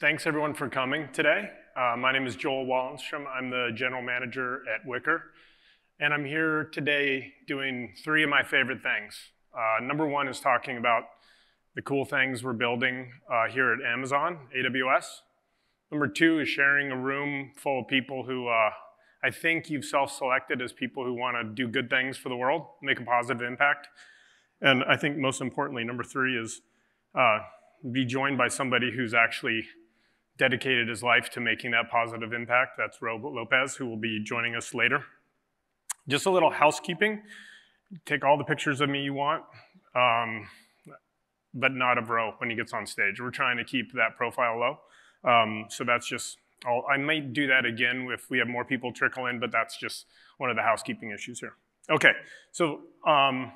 Thanks everyone for coming today. My name is Joel Wallenstrom. I'm the general manager at Wickr, and I'm here today doing three of my favorite things. Number one is talking about the cool things we're building here at Amazon, AWS. Number two is sharing a room full of people who I think you've self-selected as people who want to do good things for the world, make a positive impact. And I think most importantly, number three is be joined by somebody who's actually dedicated his life to making that positive impact. That's Ro Lopez, who will be joining us later. Just a little housekeeping. Take all the pictures of me you want, but not of Ro when he gets on stage. We're trying to keep that profile low. So that's just, I might do that again if we have more people trickle in, but that's just one of the housekeeping issues here. Okay, so on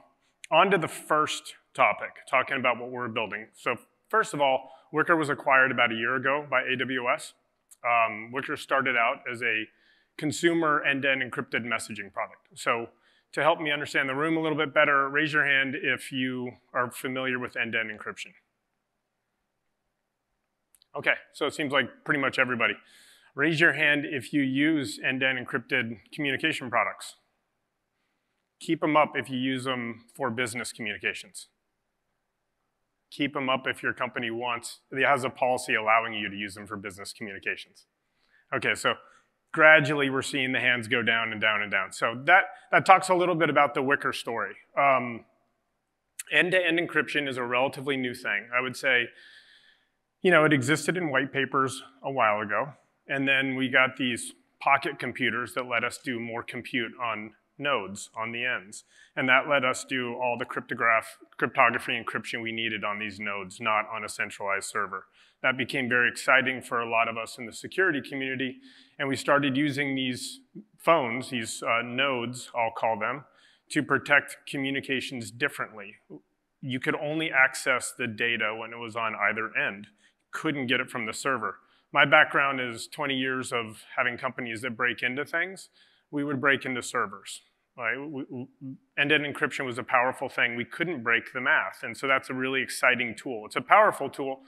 to the first topic, talking about what we're building. So first of all, Wickr was acquired about a year ago by AWS. Wickr started out as a consumer end-to-end encrypted messaging product. So to help me understand the room a little bit better, raise your hand if you are familiar with end-to-end encryption. Okay, so it seems like pretty much everybody. Raise your hand if you use end-to-end encrypted communication products. Keep them up if you use them for business communications. Keep them up if your company has a policy allowing you to use them for business communications. Okay, so gradually we're seeing the hands go down and down and down. So that talks a little bit about the Wickr story. End-to-end encryption is a relatively new thing. I would say, you know, it existed in white papers a while ago, and then we got these pocket computers that let us do more compute on nodes on the ends. And that let us do all the cryptography encryption we needed on these nodes, not on a centralized server. That became very exciting for a lot of us in the security community. And we started using these phones, these nodes, I'll call them, to protect communications differently. You could only access the data when it was on either end. Couldn't get it from the server. My background is 20 years of having companies that break into things. We would break into servers. Right? End-to-end encryption was a powerful thing. We couldn't break the math, and so that's a really exciting tool. It's a powerful tool,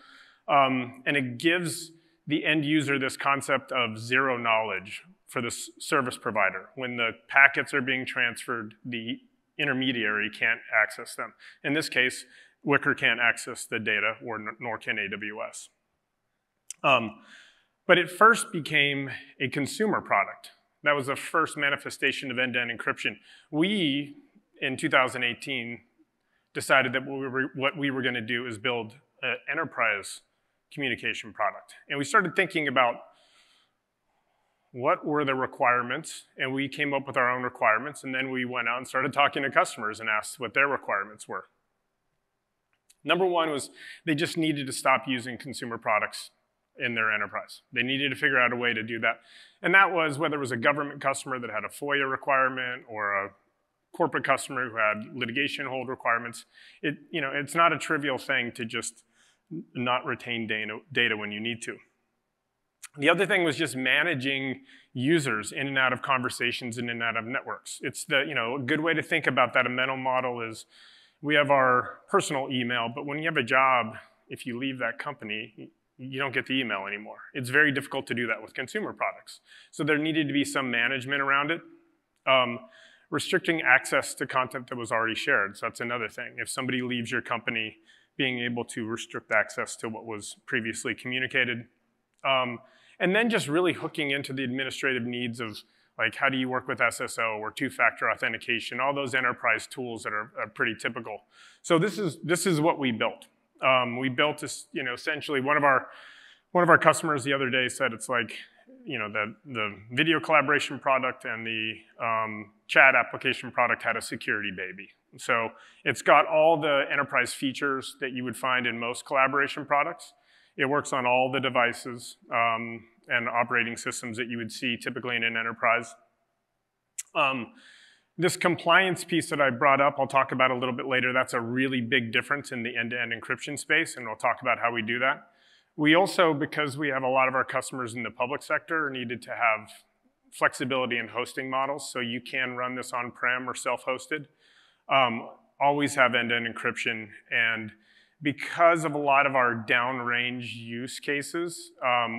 and it gives the end user this concept of zero knowledge for the service provider. When the packets are being transferred, the intermediary can't access them. In this case, Wickr can't access the data, nor can AWS. But it first became a consumer product. That was the first manifestation of end-to-end encryption. We, in 2018, decided that what we were going to do is build an enterprise communication product. And we started thinking about what were the requirements, and we came up with our own requirements, and then we went out and started talking to customers and asked what their requirements were. Number one was they just needed to stop using consumer products in their enterprise. They needed to figure out a way to do that. And that was whether it was a government customer that had a FOIA requirement or a corporate customer who had litigation hold requirements. It's not a trivial thing to just not retain data when you need to. The other thing was just managing users in and out of conversations and in and out of networks. It's a good way to think about that, a mental model is we have our personal email, but when you have a job, if you leave that company, you don't get the email anymore. It's very difficult to do that with consumer products. So there needed to be some management around it. Restricting access to content that was already shared, so that's another thing. If somebody leaves your company, being able to restrict access to what was previously communicated. And then just really hooking into the administrative needs of like how do you work with SSO or two-factor authentication, all those enterprise tools that are pretty typical. So this is what we built. We built this, essentially one of our customers the other day said it's like, the video collaboration product and the chat application product had a security baby. So it's got all the enterprise features that you would find in most collaboration products. It works on all the devices and operating systems that you would see typically in an enterprise. This compliance piece that I brought up, I'll talk about a little bit later. That's a really big difference in the end-to-end encryption space, and we'll talk about how we do that. We also, because we have a lot of our customers in the public sector, needed to have flexibility in hosting models, so you can run this on-prem or self-hosted. Always have end-to-end encryption, and because of a lot of our downrange use cases,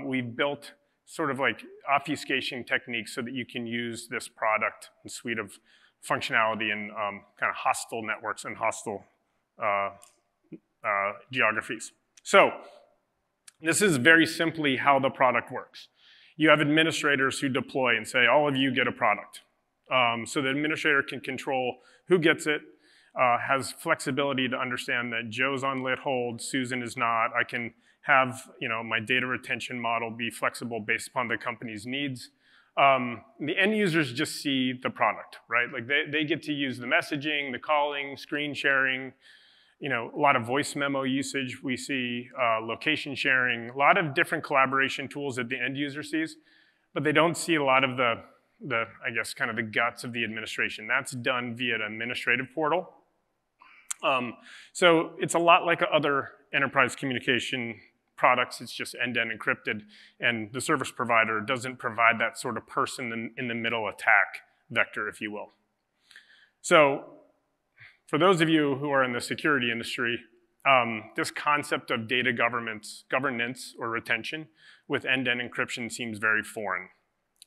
we built sort of like obfuscation techniques so that you can use this product and suite of functionality in kind of hostile networks and hostile geographies. So this is very simply how the product works. You have administrators who deploy and say, all of you get a product. So the administrator can control who gets it, has flexibility to understand that Joe's on lit hold, Susan is not. I can have, you know, my data retention model be flexible based upon the company's needs. The end users just see the product, right? Like they get to use the messaging, the calling, screen sharing, you know, a lot of voice memo usage we see, location sharing, a lot of different collaboration tools that the end user sees, but they don't see a lot of the I guess, kind of the guts of the administration. That's done via an administrative portal. So it's a lot like other enterprise communication products. It's just end-to-end encrypted, and the service provider doesn't provide that sort of person in the middle attack vector, if you will. So for those of you who are in the security industry, this concept of data governance or retention with end-to-end encryption seems very foreign.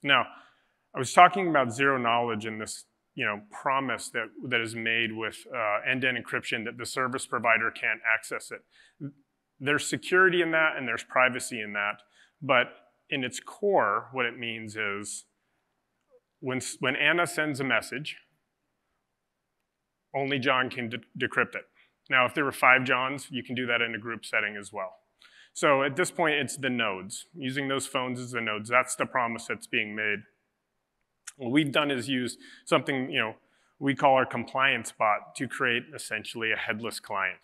Now, I was talking about zero knowledge in this, you know, promise that is made with end-to-end encryption that the service provider can't access it. There's security in that and there's privacy in that, but in its core, what it means is when Anna sends a message, only John can decrypt it. Now, if there were 5 Johns, you can do that in a group setting as well. So at this point, it's the nodes. Using those phones as the nodes, that's the promise that's being made. What we've done is use something, you know, we call our compliance bot to create essentially a headless client.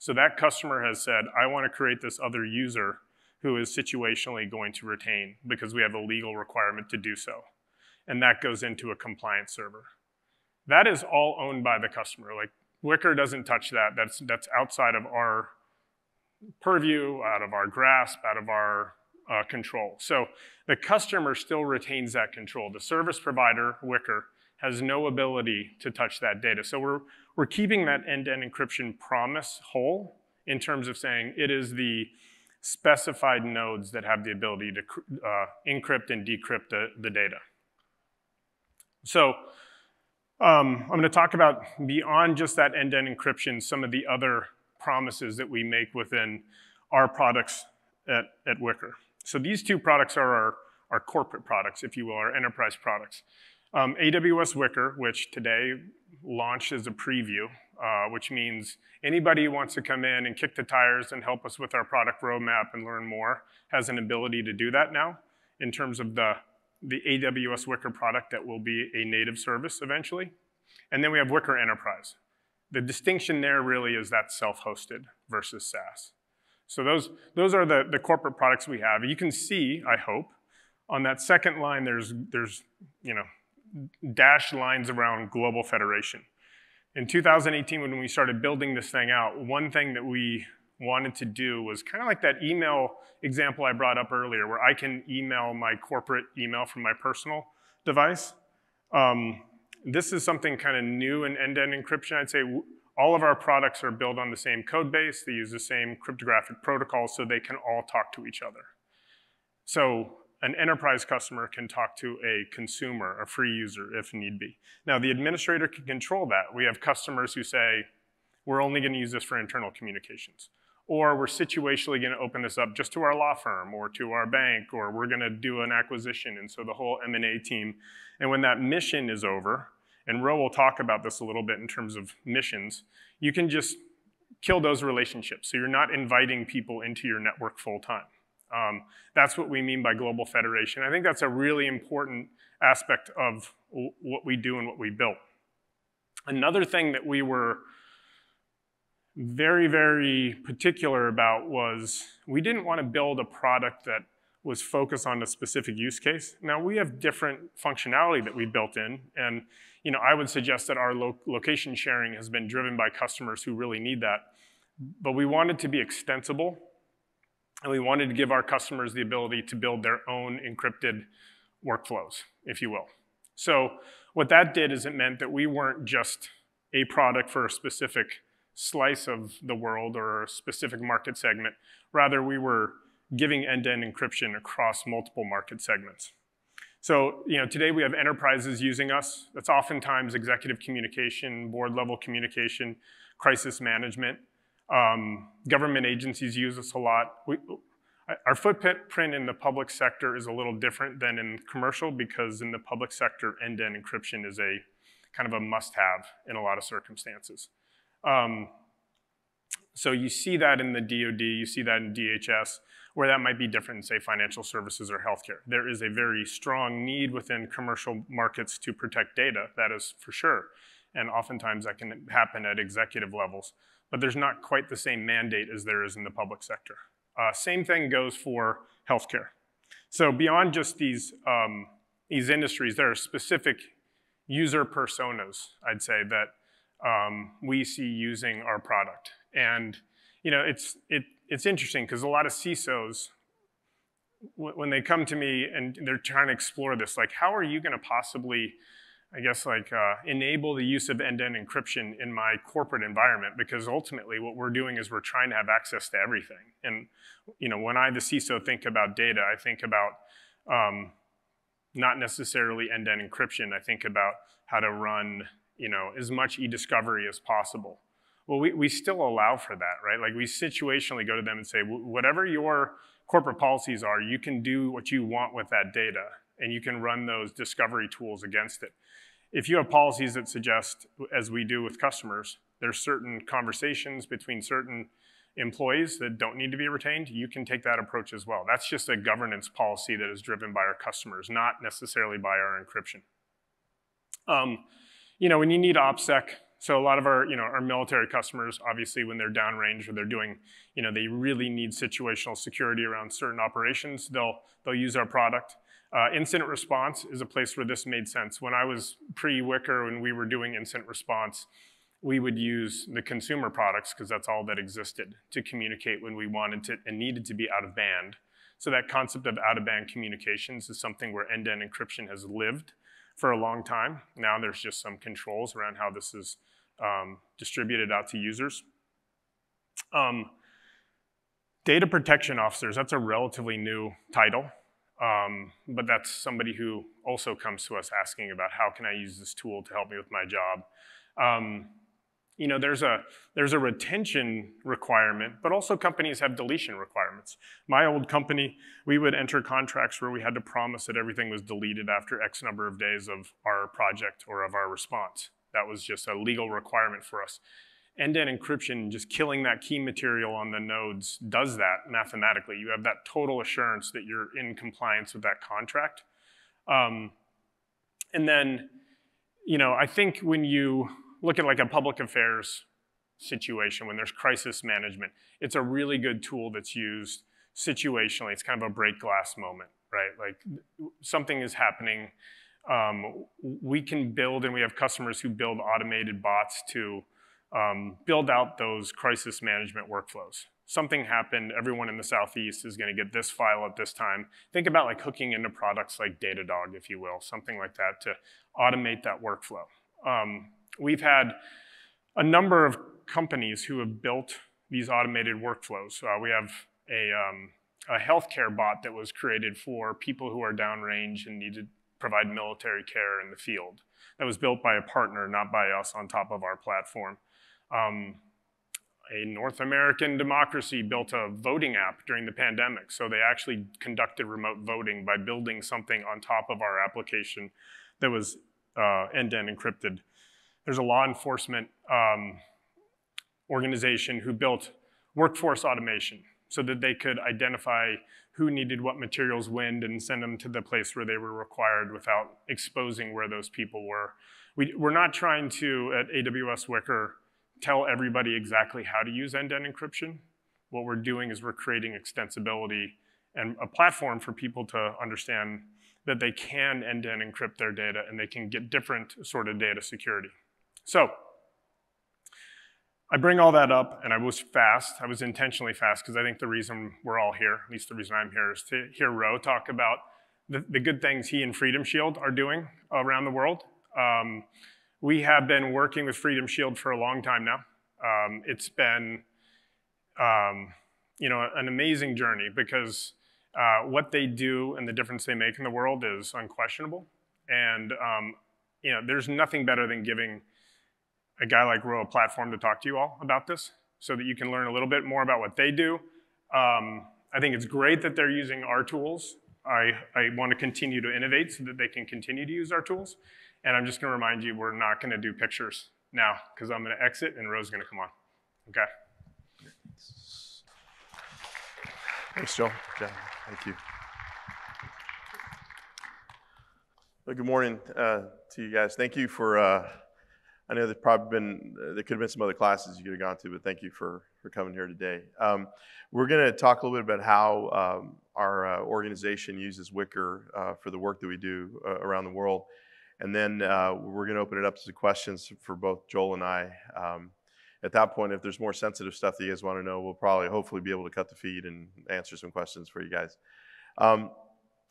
So that customer has said, I want to create this other user who is situationally going to retain because we have a legal requirement to do so. And that goes into a compliance server. That is all owned by the customer. Like Wickr doesn't touch that. That's outside of our purview, out of our grasp, out of our control. So the customer still retains that control. The service provider, Wickr, has no ability to touch that data. So we're keeping that end-to-end encryption promise whole in terms of saying it is the specified nodes that have the ability to encrypt and decrypt the data. So I'm going to talk about, beyond just that end-to-end encryption, some of the other promises that we make within our products at Wickr. So these two products are our corporate products, if you will, our enterprise products. AWS Wickr, which today launched as a preview, which means anybody who wants to come in and kick the tires and help us with our product roadmap and learn more has an ability to do that now in terms of the AWS Wickr product that will be a native service eventually. And then we have Wickr Enterprise. The distinction there really is that self-hosted versus SaaS. So those are the corporate products we have. You can see, I hope, on that second line there's you know, dashed lines around global federation. In 2018, when we started building this thing out, one thing that we wanted to do was kind of like that email example I brought up earlier, where I can email my corporate email from my personal device. This is something kind of new in end-to-end encryption. I'd say all of our products are built on the same code base. They use the same cryptographic protocols, so they can all talk to each other. So an enterprise customer can talk to a consumer, a free user, if need be. Now, the administrator can control that. We have customers who say, we're only going to use this for internal communications, or we're situationally going to open this up just to our law firm or to our bank, or we're going to do an acquisition, and so the whole M&A team. And when that mission is over, and Ro will talk about this a little bit in terms of missions, you can just kill those relationships. So you're not inviting people into your network full time. That's what we mean by global federation. I think that's a really important aspect of what we do and what we built. Another thing that we were very, very particular about was we didn't want to build a product that was focused on a specific use case. Now, we have different functionality that we built in, and you know, I would suggest that our location sharing has been driven by customers who really need that. But we wanted to be extensible, and we wanted to give our customers the ability to build their own encrypted workflows, if you will. So what that did is it meant that we weren't just a product for a specific slice of the world or a specific market segment. Rather, we were giving end-to-end encryption across multiple market segments. So, today we have enterprises using us. That's oftentimes executive communication, board-level communication, crisis management. Government agencies use us a lot. Our footprint in the public sector is a little different than in commercial, because in the public sector, end-to-end encryption is a kind of a must-have in a lot of circumstances. So you see that in the DoD, you see that in DHS, where that might be different in, say, financial services or healthcare. There is a very strong need within commercial markets to protect data, that is for sure. And oftentimes that can happen at executive levels. But there's not quite the same mandate as there is in the public sector. Same thing goes for healthcare. So beyond just these industries, there are specific user personas, I'd say, that we see using our product. And it's interesting, because a lot of CISOs, when they come to me and they're trying to explore this, like, how are you going to possibly, enable the use of end-to-end encryption in my corporate environment? Because ultimately what we're doing is we're trying to have access to everything. And when I, the CISO, think about data, I think about not necessarily end-to-end encryption. I think about how to run as much e-discovery as possible. Well, we still allow for that, right? Like, we situationally go to them and say, whatever your corporate policies are, you can do what you want with that data, and you can run those discovery tools against it. If you have policies that suggest, as we do with customers, there's certain conversations between certain employees that don't need to be retained, you can take that approach as well. That's just a governance policy that is driven by our customers, not necessarily by our encryption. When you need OPSEC, so a lot of our, our military customers, obviously, when they're downrange or they're doing, they really need situational security around certain operations, they'll use our product. Incident response is a place where this made sense. When I was pre-Wickr, when we were doing incident response, we would use the consumer products, because that's all that existed, to communicate when we wanted to and needed to be out of band. So that concept of out-of-band communications is something where end-to-end encryption has lived for a long time. Now there's just some controls around how this is distributed out to users. Data protection officers, that's a relatively new title. But that's somebody who also comes to us asking about, how can I use this tool to help me with my job? There's a retention requirement, but also companies have deletion requirements. My old company, we would enter contracts where we had to promise that everything was deleted after X number of days of our project or of our response. That was just a legal requirement for us. End-to-end encryption, just killing that key material on the nodes, does that mathematically. You have that total assurance that you're in compliance with that contract. And then, I think when you look at like a public affairs situation, when there's crisis management, it's a really good tool that's used situationally. It's kind of a break glass moment, right? Like, something is happening. We can build, and we have customers who build automated bots to build out those crisis management workflows. Something happened, everyone in the Southeast is going to get this file at this time. Think about like hooking into products like Datadog, if you will, something like that to automate that workflow. We've had a number of companies who have built these automated workflows. We have a healthcare bot that was created for people who are downrange and need to provide military care in the field. That was built by a partner, not by us, on top of our platform. A North American democracy built a voting app during the pandemic. So they actually conducted remote voting by building something on top of our application that was end-to-end encrypted. There's a law enforcement organization who built workforce automation so that they could identify who needed what materials when and send them to the place where they were required without exposing where those people were. We're not trying to, at AWS Wickr, tell everybody exactly how to use end-to-end encryption. What we're doing is we're creating extensibility and a platform for people to understand that they can end-to-end encrypt their data and they can get different sort of data security. So I bring all that up, and I was fast. I was intentionally fast, because I think the reason we're all here, at least the reason I'm here, is to hear Ro talk about the good things he and Freedom Shield are doing around the world. We have been working with Freedom Shield for a long time now. It's been, you know, an amazing journey because what they do and the difference they make in the world is unquestionable. And, you know, there's nothing better than giving a guy like Ro a platform to talk to you all about this so that you can learn a little bit more about what they do. I think it's great that they're using our tools. I want to continue to innovate so that they can continue to use our tools. And I'm just going to remind you, we're not going to do pictures now because I'm going to exit and Ro's going to come on. Okay. Thanks, Joel. Yeah, thank you. Well, good morning to you guys. Thank you for, I know there's probably been, there could have been some other classes you could have gone to, but thank you for coming here today. We're going to talk a little bit about how our organization uses Wickr for the work that we do around the world. And then we're going to open it up to questions for both Joel and I. At that point, if there's more sensitive stuff that you guys want to know, we'll probably hopefully be able to cut the feed and answer some questions for you guys.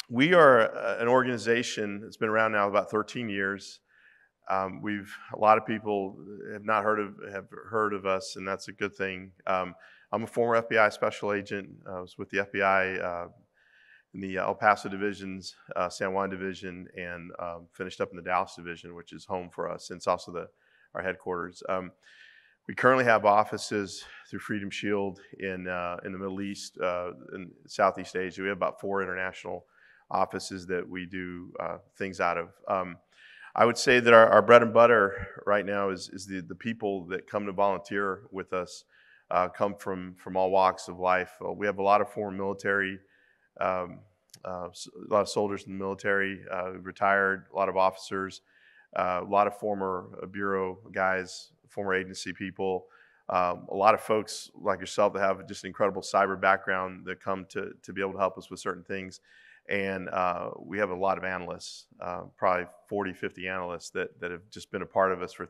We are an organization that's been around now about 13 years. A lot of people have not heard of, have heard of us, and that's a good thing. I'm a former FBI special agent. I was with the FBI in the El Paso divisions, San Juan division, and finished up in the Dallas division, which is home for us, and it's also the, our headquarters. We currently have offices through Freedom Shield in the Middle East, in Southeast Asia. We have about 4 international offices that we do things out of. I would say that our bread and butter right now is the people that come to volunteer with us come from all walks of life. We have a lot of former military, a lot of soldiers in the military, retired, a lot of officers, a lot of former bureau guys, former agency people, a lot of folks like yourself that have just an incredible cyber background that come to be able to help us with certain things. And we have a lot of analysts, probably 40, 50 analysts that have just been a part of us for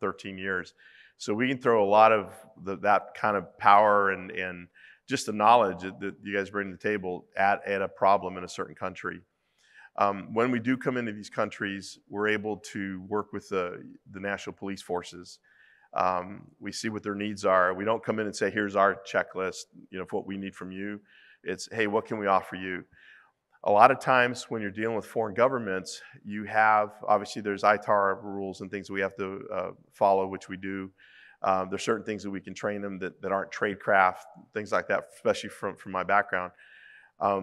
13 years. So we can throw a lot of that kind of power and just the knowledge that you guys bring to the table at a problem in a certain country. When we do come into these countries, we're able to work with the national police forces. We see what their needs are. We don't come in and say, here's our checklist, you know, for what we need from you. It's, hey, what can we offer you? A lot of times when you're dealing with foreign governments, you have, obviously there's ITAR rules and things that we have to follow, which we do. There's certain things that we can train them that aren't tradecraft, things like that, especially from my background. But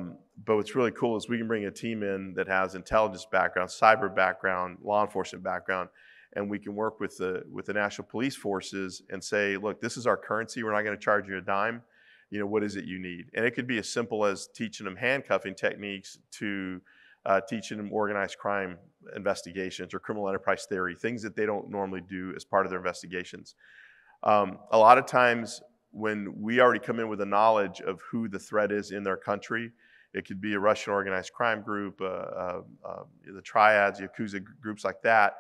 what's really cool is we can bring a team in that has intelligence background, cyber background, law enforcement background, and we can work with the national police forces and say, look, this is our currency. We're not going to charge you a dime. You know, what is it you need? And it could be as simple as teaching them handcuffing techniques to teaching them organized crime investigations or criminal enterprise theory, things that they don't normally do as part of their investigations. A lot of times, when we already come in with a knowledge of who the threat is in their country, it could be a Russian organized crime group, the triads, Yakuza groups like that.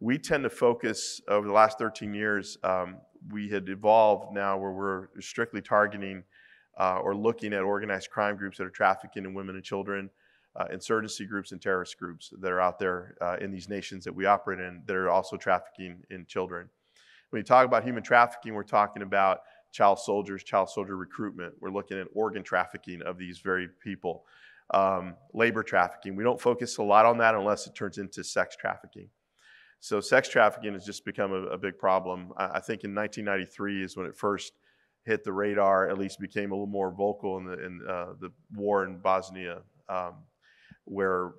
We tend to focus, over the last 13 years, we had evolved now where we're strictly targeting or looking at organized crime groups that are trafficking in women and children, insurgency groups and terrorist groups that are out there in these nations that we operate in that are also trafficking in children. When you talk about human trafficking, we're talking about child soldiers, child soldier recruitment. We're looking at organ trafficking of these very people. Labor trafficking. We don't focus a lot on that unless it turns into sex trafficking. So sex trafficking has just become a big problem. I think in 1993 is when it first hit the radar, at least became a little more vocal in the war in Bosnia, where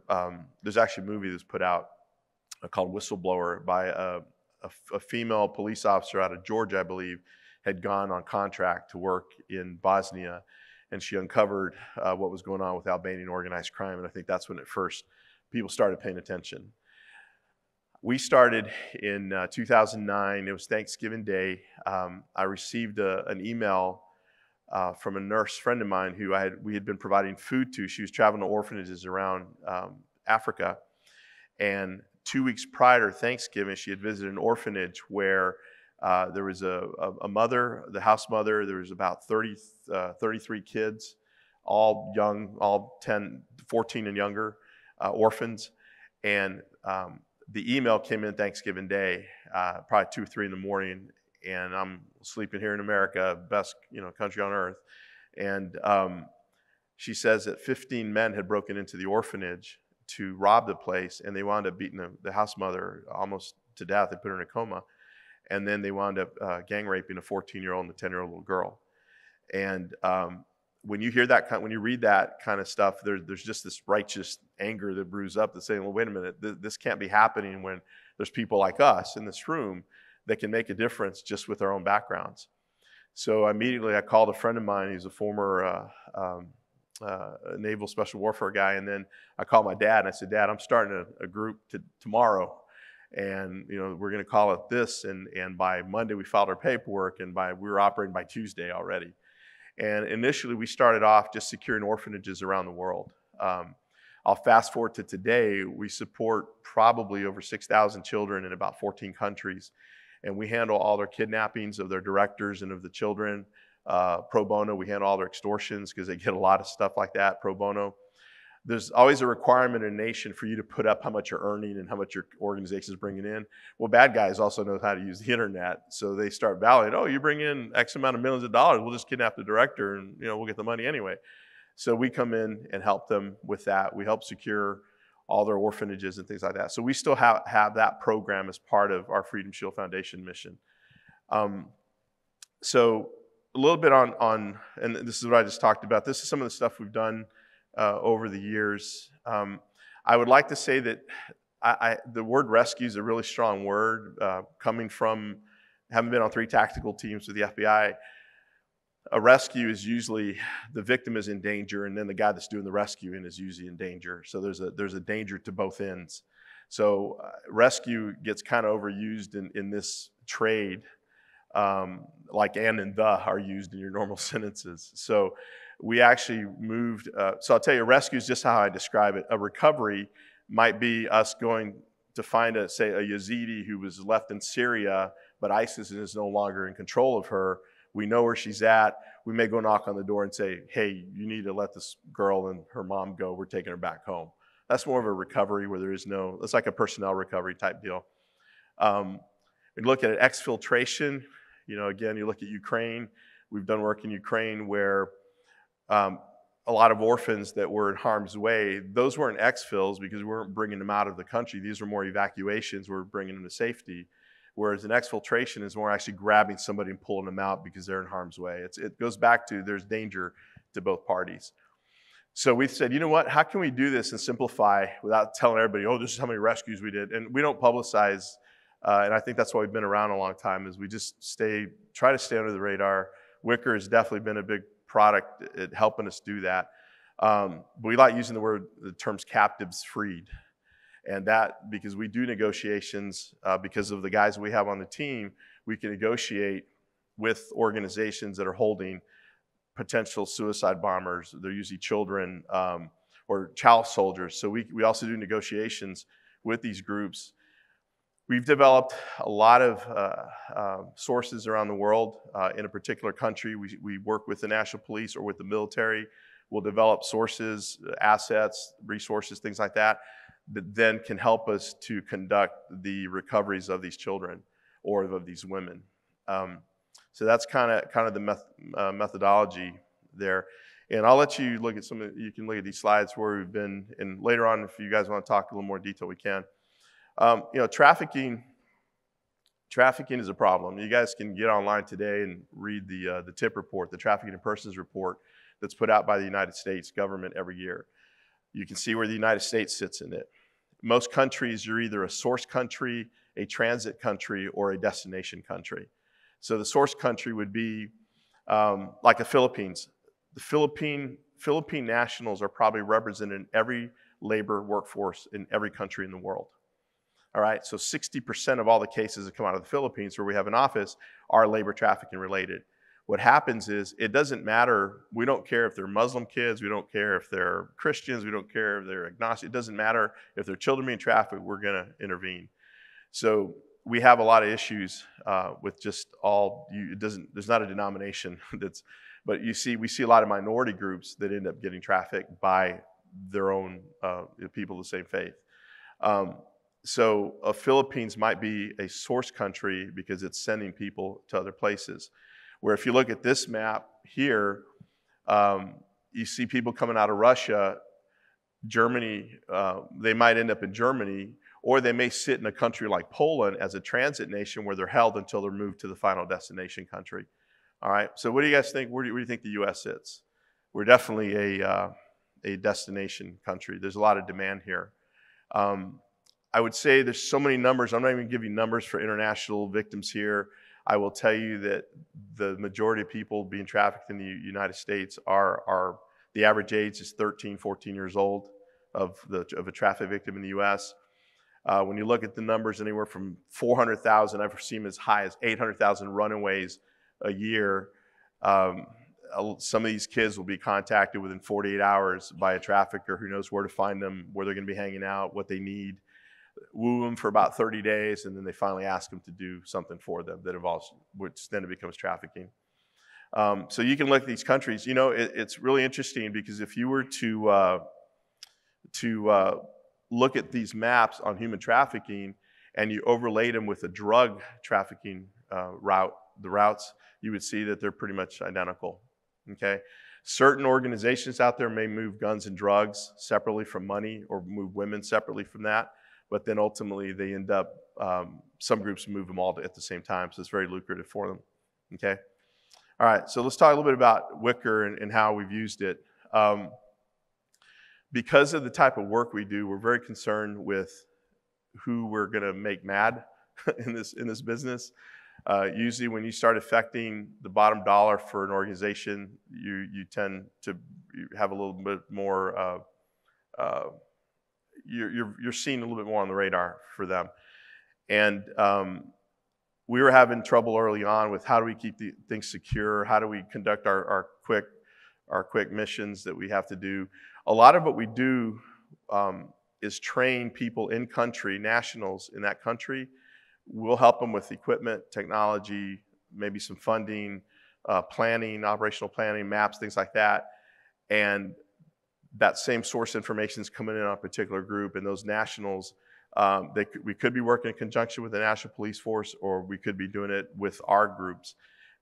there's actually a movie that's put out called Whistleblower by a female police officer out of Georgia, I believe, had gone on contract to work in Bosnia, and she uncovered what was going on with Albanian organized crime, and I think that's when at first people started paying attention. We started in 2009, it was Thanksgiving Day. I received an email from a nurse friend of mine who we had been providing food to. She was traveling to orphanages around Africa, and 2 weeks prior to Thanksgiving, she had visited an orphanage where there was a mother, the house mother. There was about 33 kids, all young, all 10, 14 and younger, orphans. And the email came in Thanksgiving Day, probably 2 or 3 in the morning. and I'm sleeping here in America, best, you know, country on earth. And she says that 15 men had broken into the orphanage to rob the place, and they wound up beating the house mother almost to death. They put her in a coma, and then they wound up gang raping a 14-year-old and a 10-year-old little girl. And when you hear that, when you read that kind of stuff, there's just this righteous anger that brews up that's saying, well, wait a minute, this can't be happening when there's people like us in this room that can make a difference just with our own backgrounds. So immediately I called a friend of mine who's a former naval special warfare guy, and then I called my dad and I said, Dad, I'm starting a group tomorrow. And, you know, we're going to call it this. And by Monday we filed our paperwork, and we were operating by Tuesday already. And initially we started off just securing orphanages around the world. I'll fast forward to today. We support probably over 6,000 children in about 14 countries. And we handle all their kidnappings of their directors and of the children pro bono. We handle all their extortions because they get a lot of stuff like that pro bono. There's always a requirement in a nation for you to put up how much you're earning and how much your organization is bringing in. Well, bad guys also know how to use the internet, so they start validating, oh, you bring in X amount of millions of dollars, we'll just kidnap the director and, you know, we'll get the money anyway. So we come in and help them with that. We help secure all their orphanages and things like that. So we still have that program as part of our Freedom Shield Foundation mission. So a little bit on, and this is what I just talked about. This is some of the stuff we've done over the years. I would like to say that the word rescue is a really strong word, coming from having been on 3 tactical teams with the FBI. A rescue is usually the victim is in danger, and then the guy that's doing the rescuing is usually in danger. So there's a danger to both ends. So rescue gets kind of overused in this trade, like and the are used in your normal sentences. So we actually moved, so I'll tell you, rescue is just how I describe it. A recovery might be us going to find say a Yazidi who was left in Syria, but ISIS is no longer in control of her. We know where she's at. We may go knock on the door and say, hey, you need to let this girl and her mom go. We're taking her back home. That's more of a recovery where there is no, it's like a personnel recovery type deal. We look at exfiltration. You know, again, you look at Ukraine. We've done work in Ukraine where a lot of orphans that were in harm's way, those weren't exfils because we weren't bringing them out of the country. These were more evacuations. We're bringing them to safety. Whereas an exfiltration is more actually grabbing somebody and pulling them out because they're in harm's way. It goes back to there's danger to both parties. So we said, you know what, how can we do this and simplify without telling everybody, oh, this is how many rescues we did. And we don't publicize, and I think that's why we've been around a long time, is we just try to stay under the radar. Wickr has definitely been a big product at helping us do that. But we like using the terms captives freed. And that, because we do negotiations, because of the guys we have on the team, we can negotiate with organizations that are holding potential suicide bombers. They're usually children or child soldiers. So we also do negotiations with these groups. We've developed a lot of sources around the world. In a particular country, we work with the national police or with the military. We'll develop sources, assets, resources, things like that, that then can help us to conduct the recoveries of these children or of these women. So that's kind of the methodology there. And I'll let you look at you can look at these slides where we've been, and later on if you guys want to talk a little more detail, we can. You know, trafficking is a problem. You guys can get online today and read the TIP report, the Trafficking in Persons Report, that's put out by the United States government every year. You can see where the United States sits in it. Most countries, you're either a source country, a transit country, or a destination country. So the source country would be like the Philippines. The Philippine nationals are probably represented in every labor workforce in every country in the world. All right, so 60% of all the cases that come out of the Philippines where we have an office are labor trafficking related. What happens is it doesn't matter. We don't care if they're Muslim kids. We don't care if they're Christians. We don't care if they're agnostic. It doesn't matter if they're children being trafficked. We're going to intervene. So we have a lot of issues with just there's not a denomination that's, but we see a lot of minority groups that end up getting trafficked by their own people of the same faith. So Philippines might be a source country because it's sending people to other places. Where if you look at this map here, you see people coming out of Russia, Germany, they might end up in Germany, or they may sit in a country like Poland as a transit nation where they're held until they're moved to the final destination country. All right, so what do you guys think? Where do you think the US sits? We're definitely a destination country. There's a lot of demand here. I would say there's so many numbers. I'm not even giving numbers for international victims here. I will tell you that the majority of people being trafficked in the United States are the average age is 13, 14 years old of a traffic victim in the US. When you look at the numbers, anywhere from 400,000, I've seen as high as 800,000 runaways a year. Some of these kids will be contacted within 48 hours by a trafficker who knows where to find them, where they're gonna be hanging out, what they need. Woo them for about 30 days, and then they finally ask them to do something for them that involves, which then it becomes trafficking. So you can look at these countries. You know, it's really interesting because if you were to look at these maps on human trafficking and you overlaid them with a drug trafficking route, the routes, you would see that they're pretty much identical, okay? Certain organizations out there may move guns and drugs separately from money or move women separately from that, but then ultimately they end up, some groups move them all at the same time, so it's very lucrative for them, okay? All right, so let's talk a little bit about Wickr and how we've used it. Because of the type of work we do, we're very concerned with who we're gonna make mad in this business. Usually when you start affecting the bottom dollar for an organization, you tend to have a little bit more, you're seen a little bit more on the radar for them. And we were having trouble early on with how do we keep the things secure? How do we conduct our quick missions that we have to do? A lot of what we do is train people in country, nationals in that country. We'll help them with equipment, technology, maybe some funding, planning, operational planning, maps, things like that. And that same source information is coming in on a particular group, and those nationals, we could be working in conjunction with the National Police Force, or we could be doing it with our groups,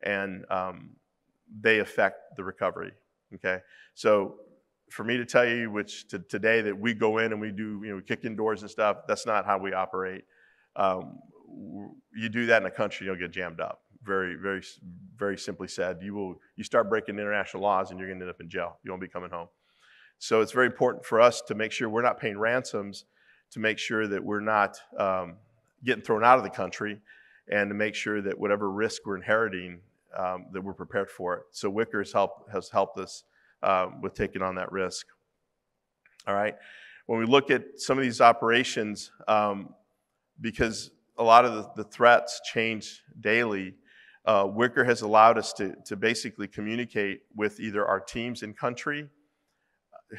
and they affect the recovery, okay? So for me to tell you today that we go in and we do, we kick in doors and stuff, that's not how we operate. You do that in a country, you'll get jammed up. Very, very, very simply said, you start breaking international laws and you're gonna end up in jail. You won't be coming home. So it's very important for us to make sure we're not paying ransoms, to make sure that we're not getting thrown out of the country, and to make sure that whatever risk we're inheriting, that we're prepared for it. So Wickr has helped us with taking on that risk. All right, when we look at some of these operations, because a lot of the threats change daily, Wickr has allowed us to basically communicate with either our teams in country,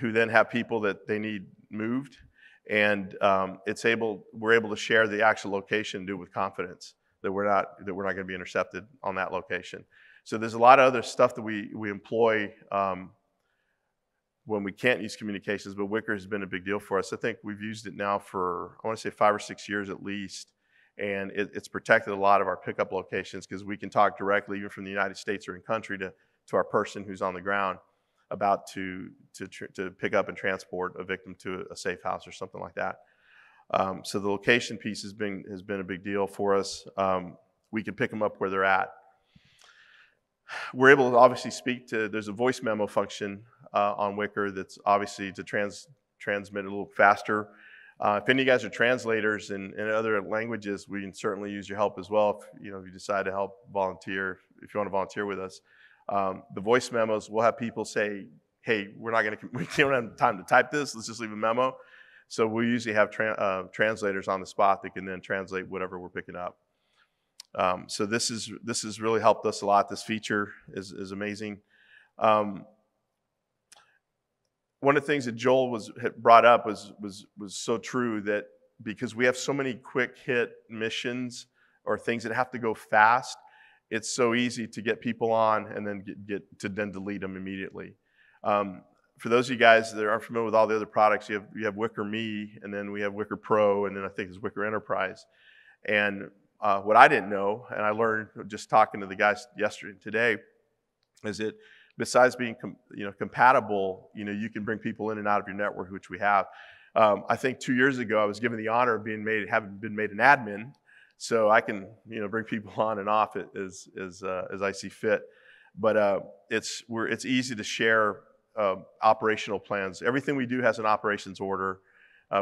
who then have people that they need moved, and we're able to share the actual location, do it with confidence that we're not going to be intercepted on that location. So there's a lot of other stuff that we employ when we can't use communications, but Wickr has been a big deal for us. I think we've used it now for, I want to say 5 or 6 years at least, and it's protected a lot of our pickup locations because we can talk directly, even from the United States or in country, to our person who's on the ground about to pick up and transport a victim to a safe house or something like that. So the location piece has been a big deal for us. We can pick them up where they're at. We're able to obviously speak to, there's a voice memo function on Wickr that's obviously to transmit a little faster. If any of you guys are translators in other languages, we can certainly use your help as well. If you decide to help volunteer, if you want to volunteer with us. The voice memos will have people say, hey, we don't have time to type this, let's just leave a memo. So we usually have translators on the spot that can then translate whatever we're picking up. So this has really helped us a lot. This feature is amazing. One of the things that Joel had brought up was so true, that because we have so many quick hit missions or things that have to go fast, it's so easy to get people on and then get to delete them immediately. For those of you guys that aren't familiar with all the other products, you have Wickr Me, and then we have Wickr Pro, and then I think there's Wickr Enterprise. And what I didn't know, and I learned just talking to the guys yesterday and today, is that besides being compatible, you can bring people in and out of your network, which we have. I think 2 years ago I was given the honor of having been made an admin, so I can bring people on and off as I see fit. But it's easy to share operational plans. Everything we do has an operations order.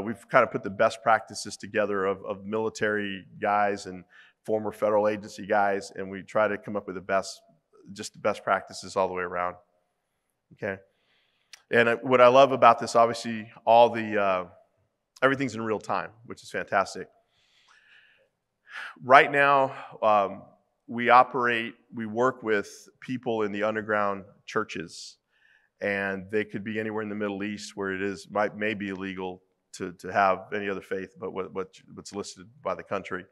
We've kind of put the best practices together of military guys and former federal agency guys, and we try to come up with the best practices all the way around. Okay. And what I love about this, obviously, everything's in real time, which is fantastic. Right now, we work with people in the underground churches, and they could be anywhere in the Middle East where it may be illegal to have any other faith but what's listed by the country.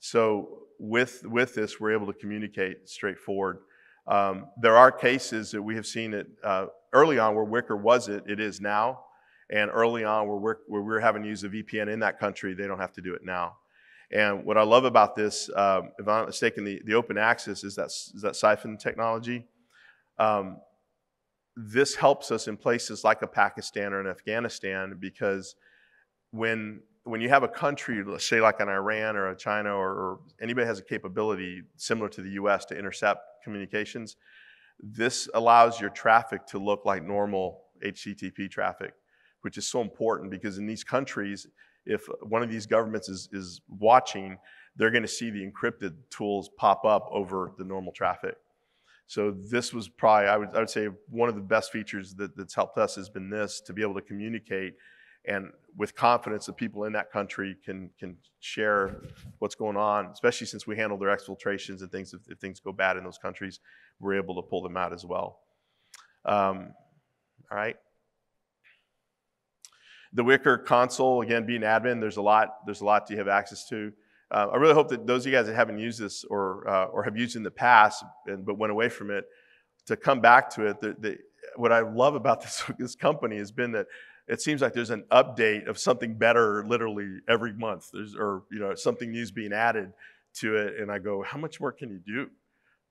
So with this, we're able to communicate straightforward. There are cases that we have seen that early on where Wickr it is now, and early on where we're having to use a VPN in that country, they don't have to do it now. And what I love about this, if I'm not mistaken, the open access is that siphon technology. This helps us in places like Pakistan or in Afghanistan, because when you have a country, let's say like an Iran or a China or anybody has a capability similar to the US to intercept communications, this allows your traffic to look like normal HTTP traffic, which is so important because in these countries, if one of these governments is watching, they're going to see the encrypted tools pop up over the normal traffic. So this was probably, I would say, one of the best features that's helped us has been this, to be able to communicate and with confidence that people in that country can share what's going on, especially since we handle their exfiltrations and things. If things go bad in those countries, we're able to pull them out as well. All right. The Wickr console, again, being admin, there's a lot you have access to. I really hope that those of you guys that haven't used this or have used it in the past but went away from it, to come back to it. What I love about this company has been that it seems like there's an update of something better literally every month. Something new is being added to it, and I go, how much more can you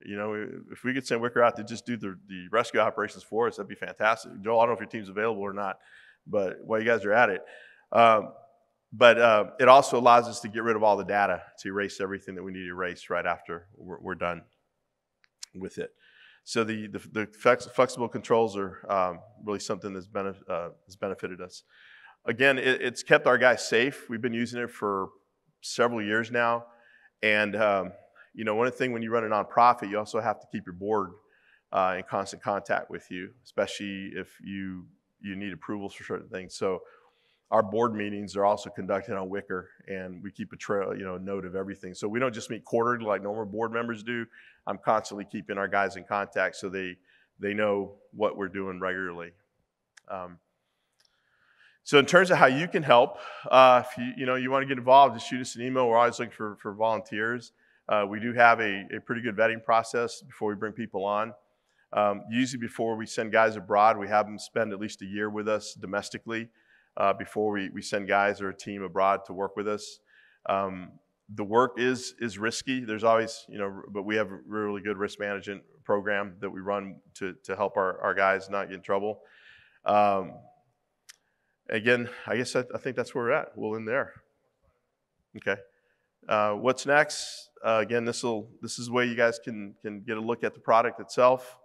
do? If we could send Wickr out to just do the rescue operations for us, that'd be fantastic. Joel, I don't know if your team's available or not, but while you guys are at it. It also allows us to get rid of all the data, to erase everything that we need to erase right after we're done with it. So the flexible controls are really something that's has benefited us. Again, it's kept our guys safe. We've been using it for several years now. And one thing, when you run a nonprofit, you also have to keep your board in constant contact with you, especially if you need approvals for certain things. So our board meetings are also conducted on Wickr, and we keep a trail, note of everything. So we don't just meet quarterly like normal board members do. I'm constantly keeping our guys in contact so they know what we're doing regularly. So in terms of how you can help, if you want to get involved, just shoot us an email. We're always looking for volunteers. We do have a pretty good vetting process before we bring people on. Usually before we send guys abroad, we have them spend at least a year with us domestically before we send guys or a team abroad to work with us. The work is risky. There's always, but we have a really good risk management program that we run to help our guys not get in trouble. Again, I guess I think that's where we're at. We'll end there. Okay. What's next? Again, this is the way you guys can get a look at the product itself.